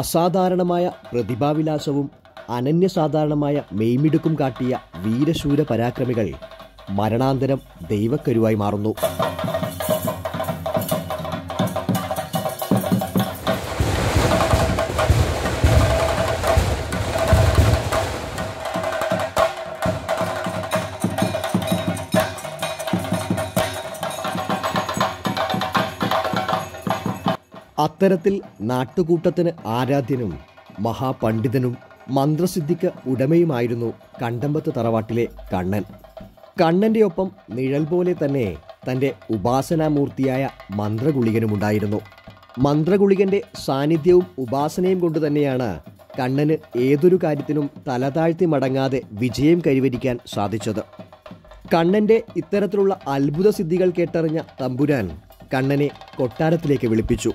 അസാധാരണമായ പ്രതിഭാവിലാസവും അനന്യസാധാരണമായ മെയ്മിടുക്കും കാട്ടിയ വീരശൂര പരാക്രമികൾ മരണാന്തരം ദൈവക്കരുവായി മാറുന്നു. അത്തരത്തിൽ നാട്ടുകൂട്ടത്തിന് ആരാധ്യനും മഹാപണ്ഡിതനും മന്ത്രസിദ്ധിക്ക് ഉടമയുമായിരുന്നു കണ്ടമ്പത്ത് തറവാട്ടിലെ കണ്ണൻ. കണ്ണൻ്റെ ഒപ്പം നിഴൽ പോലെ തന്നെ തൻ്റെ ഉപാസനാമൂർത്തിയായ മന്ത്രഗുളികനുമുണ്ടായിരുന്നു. മന്ത്രഗുളികൻ്റെ സാന്നിധ്യവും ഉപാസനയും കൊണ്ട് തന്നെയാണ് കണ്ണന് ഏതൊരു കാര്യത്തിനും തലതാഴ്ത്തി മടങ്ങാതെ വിജയം കൈവരിക്കാൻ സാധിച്ചത്. കണ്ണൻ്റെ ഇത്തരത്തിലുള്ള അത്ഭുത സിദ്ധികൾ കേട്ടറിഞ്ഞ തമ്പുരാൻ കണ്ണനെ കൊട്ടാരത്തിലേക്ക് വിളിപ്പിച്ചു.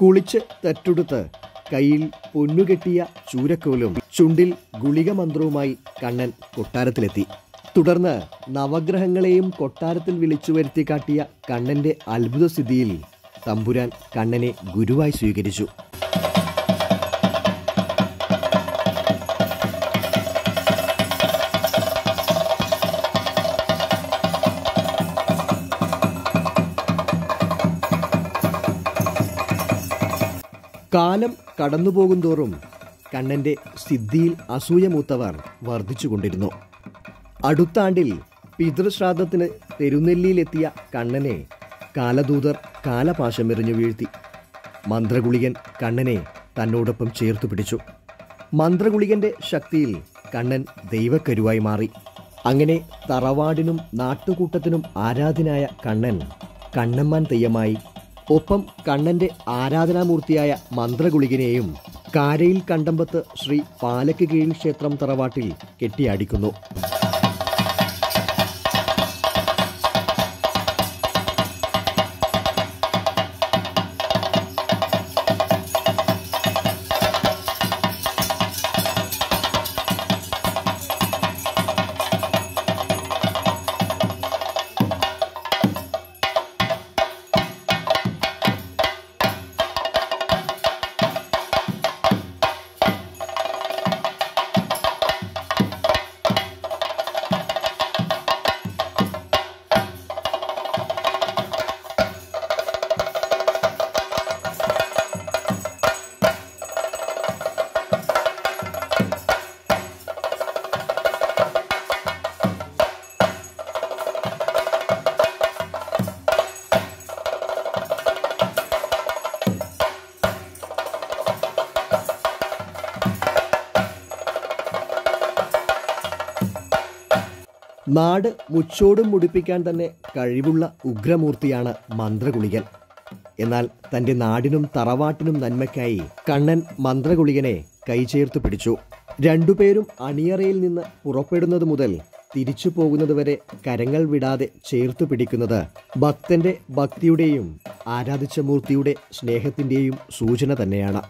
കുളിച്ച് തെറ്റുടുത്ത് കയ്യിൽ പൊന്നുകെട്ടിയ ചൂരക്കോലും ചുണ്ടിൽ ഗുളിക മന്ത്രവുമായി കണ്ണൻ കൊട്ടാരത്തിലെത്തി. തുടർന്ന് നവഗ്രഹങ്ങളെയും കൊട്ടാരത്തിൽ വിളിച്ചു വരുത്തി കാട്ടിയ കണ്ണൻ്റെ അത്ഭുതസ്ഥിതിയിൽ തമ്പുരാൻ കണ്ണനെ ഗുരുവായി സ്വീകരിച്ചു. കാലം കടന്നുപോകുന്തോറും കണ്ണൻ്റെ സിദ്ധിയിൽ അസൂയമൂത്തവർ വർദ്ധിച്ചുകൊണ്ടിരുന്നു. അടുത്ത ആണ്ടിൽ പിതൃശ്രാദ്ധത്തിന് തെരുനെല്ലിയിലെത്തിയ കണ്ണനെ കാലദൂതർ കാലപാശം എറിഞ്ഞു വീഴ്ത്തി. മന്ത്രഗുളികൻ കണ്ണനെ തന്നോടൊപ്പം ചേർത്തു പിടിച്ചു. മന്ത്രഗുളികൻ്റെ ശക്തിയിൽ കണ്ണൻ ദൈവക്കരുവായി മാറി. അങ്ങനെ തറവാടിനും നാട്ടുകൂട്ടത്തിനും ആരാധനായ കണ്ണൻ കണ്ണമ്മാൻ തെയ്യമായി. ഒപ്പം കണ്ണൻ്റെ ആരാധനാമൂർത്തിയായ മന്ത്രഗുളികനെയും കാരയിൽ കണ്ടമ്പത്ത് ശ്രീ പാലക്ക്കീഴിൽ ക്ഷേത്രം തറവാട്ടിൽ കെട്ടിയാടിക്കുന്നു. നാട് മുച്ചോടും മുടിപ്പിക്കാൻ തന്നെ കഴിവുള്ള ഉഗ്രമൂർത്തിയാണ് മന്ത്രഗുളികൻ. എന്നാൽ തൻ്റെ നാടിനും തറവാട്ടിനും നന്മയ്ക്കായി കണ്ണൻ മന്ത്രഗുളികനെ കൈചേർത്ത് പിടിച്ചു. രണ്ടുപേരും അണിയറയിൽ നിന്ന് പുറപ്പെടുന്നത് മുതൽ തിരിച്ചു പോകുന്നതുവരെ കരങ്ങൾ വിടാതെ ചേർത്ത് പിടിക്കുന്നത് ഭക്തൻ്റെ ഭക്തിയുടെയും ആരാധിച്ച മൂർത്തിയുടെ സ്നേഹത്തിൻ്റെയും സൂചന തന്നെയാണ്.